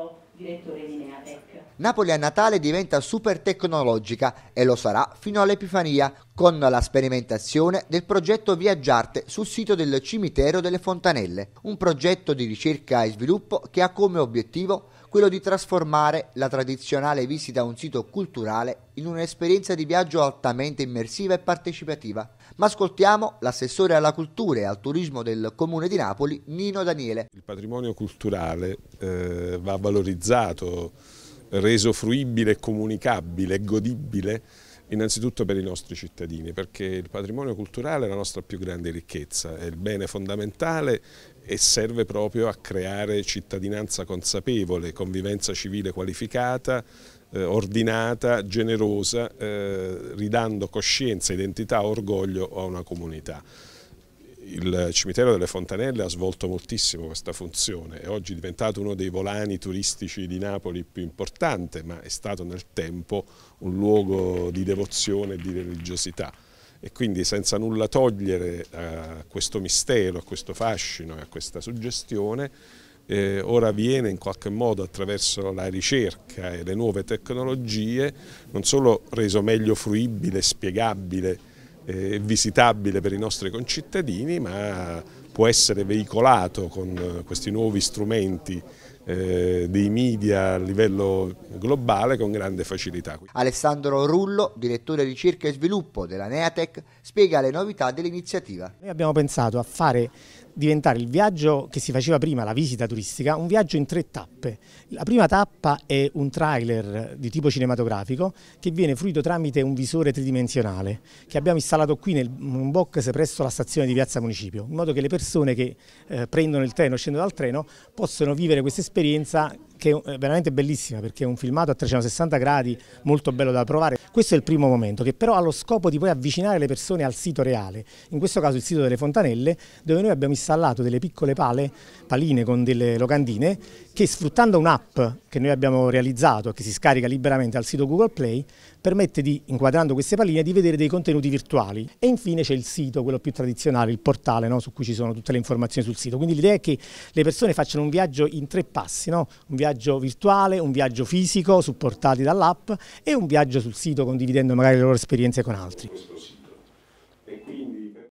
Rullo, direttore di Neatec. Napoli a Natale diventa super tecnologica e lo sarà fino all'Epifania, con la sperimentazione del progetto Viaggiarte sul sito del Cimitero delle Fontanelle, un progetto di ricerca e sviluppo che ha come obiettivo quello di trasformare la tradizionale visita a un sito culturale in un'esperienza di viaggio altamente immersiva e partecipativa. Ma ascoltiamo l'assessore alla cultura e al turismo del Comune di Napoli, Nino Daniele. Il patrimonio culturale va valorizzato, reso fruibile, comunicabile, godibile, innanzitutto per i nostri cittadini, perché il patrimonio culturale è la nostra più grande ricchezza, è il bene fondamentale e serve proprio a creare cittadinanza consapevole, convivenza civile qualificata, ordinata, generosa, ridando coscienza, identità, orgoglio a una comunità. Il Cimitero delle Fontanelle ha svolto moltissimo questa funzione, è oggi diventato uno dei volani turistici di Napoli più importante, ma è stato nel tempo un luogo di devozione e di religiosità. E quindi, senza nulla togliere a questo mistero, a questo fascino e a questa suggestione, ora viene in qualche modo, attraverso la ricerca e le nuove tecnologie, non solo reso meglio fruibile, spiegabile, visitabile per i nostri concittadini, ma può essere veicolato con questi nuovi strumenti dei media a livello globale con grande facilità. Alessandro Rullo, direttore di ricerca e sviluppo della Neatec, spiega le novità dell'iniziativa. Noi abbiamo pensato a fare diventare il viaggio che si faceva prima, la visita turistica, un viaggio in 3 tappe. La prima tappa è un trailer di tipo cinematografico che viene fruito tramite un visore tridimensionale che abbiamo installato qui in un box presso la stazione di Piazza Municipio, in modo che le persone che prendono il treno, scendono dal treno, possano vivere questa esperienza che è veramente bellissima, perché è un filmato a 360 gradi molto bello da provare. Questo è il primo momento, che però ha lo scopo di poi avvicinare le persone al sito reale, in questo caso il sito delle Fontanelle, dove noi abbiamo installato delle piccole paline con delle locandine che, sfruttando un'app che noi abbiamo realizzato e che si scarica liberamente al sito Google Play, permette di, inquadrando queste paline, di vedere dei contenuti virtuali. E infine c'è il sito, quello più tradizionale, il portale, no? Su cui ci sono tutte le informazioni sul sito. Quindi l'idea è che le persone facciano un viaggio in 3 passi, no? Un viaggio virtuale, un viaggio fisico supportati dall'app e un viaggio sul sito, condividendo magari le loro esperienze con altri.